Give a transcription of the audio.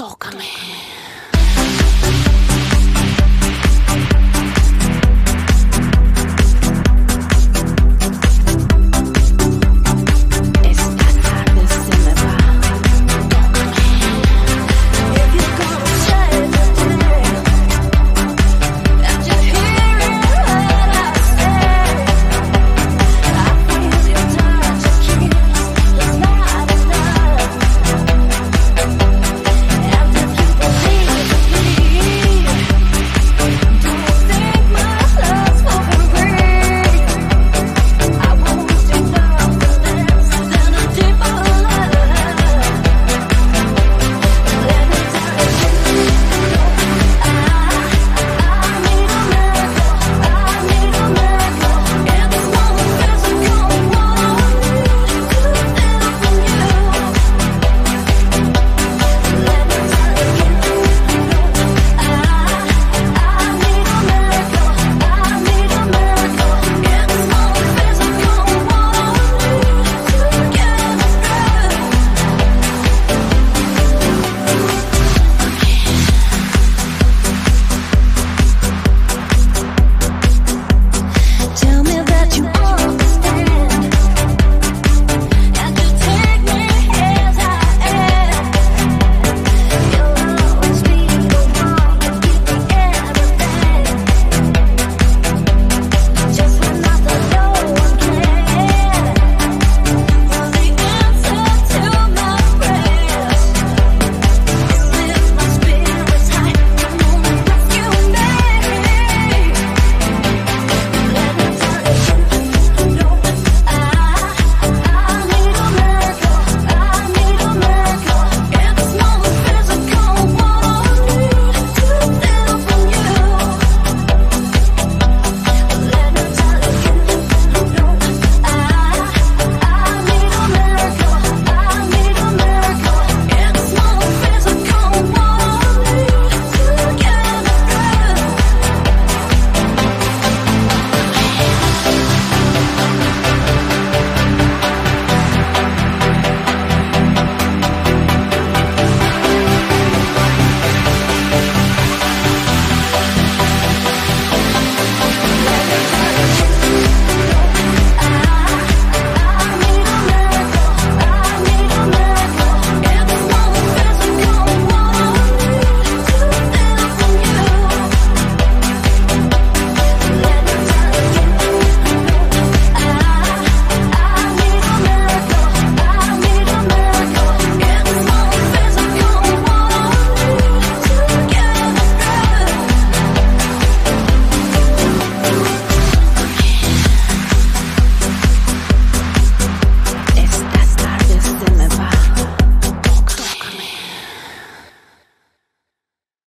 Tócame.